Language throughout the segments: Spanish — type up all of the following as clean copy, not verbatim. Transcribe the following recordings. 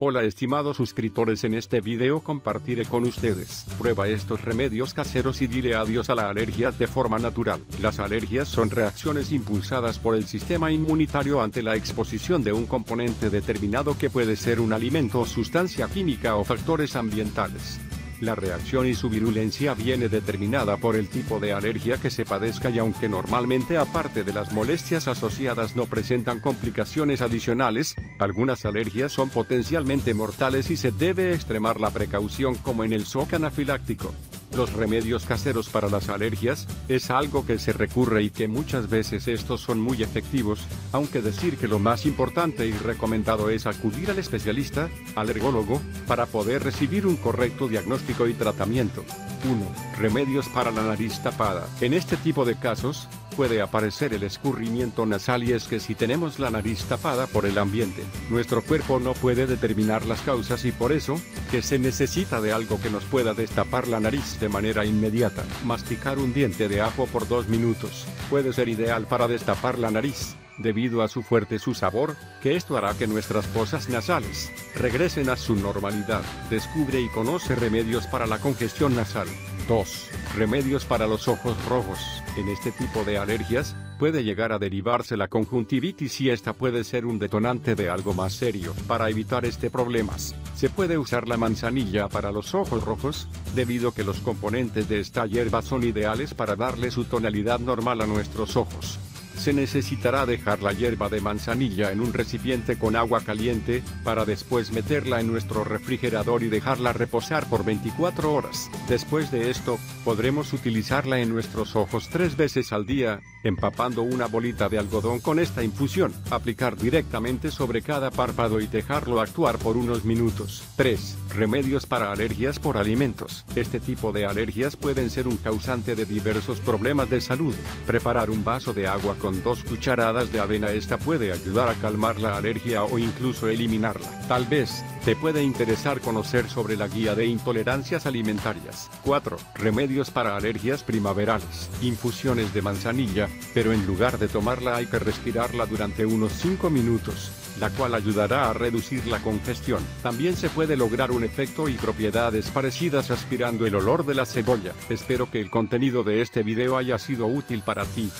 Hola estimados suscriptores, en este video compartiré con ustedes, prueba estos remedios caseros y dile adiós a la alergia de forma natural. Las alergias son reacciones impulsadas por el sistema inmunitario ante la exposición de un componente determinado que puede ser un alimento, sustancia química o factores ambientales. La reacción y su virulencia viene determinada por el tipo de alergia que se padezca y aunque normalmente aparte de las molestias asociadas no presentan complicaciones adicionales, algunas alergias son potencialmente mortales y se debe extremar la precaución como en el shock anafiláctico. Los remedios caseros para las alergias, es algo que se recurre y que muchas veces estos son muy efectivos, aunque decir que lo más importante y recomendado es acudir al especialista, alergólogo, para poder recibir un correcto diagnóstico y tratamiento. 1. Remedios para la nariz tapada. En este tipo de casos, puede aparecer el escurrimiento nasal y es que si tenemos la nariz tapada por el ambiente, nuestro cuerpo no puede determinar las causas y por eso, que se necesita de algo que nos pueda destapar la nariz de manera inmediata. Masticar un diente de ajo por 2 minutos, puede ser ideal para destapar la nariz, debido a su fuerte sabor, que esto hará que nuestras fosas nasales regresen a su normalidad. Descubre y conoce remedios para la congestión nasal. 2. Remedios para los ojos rojos. En este tipo de alergias, puede llegar a derivarse la conjuntivitis y esta puede ser un detonante de algo más serio. Para evitar este problema, se puede usar la manzanilla para los ojos rojos, debido a que los componentes de esta hierba son ideales para darle su tonalidad normal a nuestros ojos. Se necesitará dejar la hierba de manzanilla en un recipiente con agua caliente, para después meterla en nuestro refrigerador y dejarla reposar por 24 horas. Después de esto, podremos utilizarla en nuestros ojos 3 veces al día, empapando una bolita de algodón con esta infusión. Aplicar directamente sobre cada párpado y dejarlo actuar por unos minutos. 3. Remedios para alergias por alimentos. Este tipo de alergias pueden ser un causante de diversos problemas de salud. Preparar un vaso de agua con 2 cucharadas de avena, esta puede ayudar a calmar la alergia o incluso eliminarla. Tal vez, te puede interesar conocer sobre la guía de intolerancias alimentarias. 4. Remedios para alergias primaverales. Infusiones de manzanilla, pero en lugar de tomarla hay que respirarla durante unos 5 minutos, la cual ayudará a reducir la congestión. También se puede lograr un efecto y propiedades parecidas aspirando el olor de la cebolla. Espero que el contenido de este video haya sido útil para ti.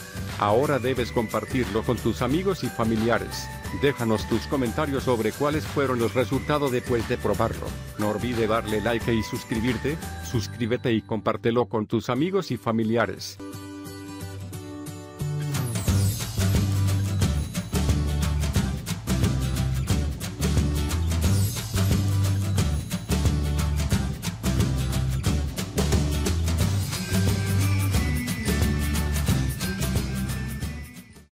Ahora debes compartirlo con tus amigos y familiares. Déjanos tus comentarios sobre cuáles fueron los resultados después de probarlo. No olvides darle like y suscribirte. Suscríbete y compártelo con tus amigos y familiares.